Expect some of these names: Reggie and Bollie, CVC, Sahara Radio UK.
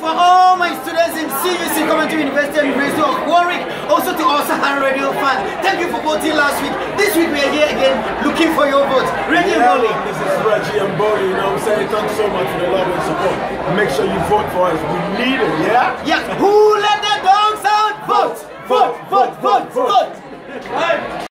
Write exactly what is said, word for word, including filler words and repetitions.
for all my students in C V C, Coventry University and University of Warwick, also to our Sahara Radio fans. Thank you for voting last week. This week we are here again looking for your votes. Reggie and Bollie. This is Reggie and Bollie, you know what I'm saying? Thank you so much for the love and support. Make sure you vote for us. We need it, yeah? Yeah. Who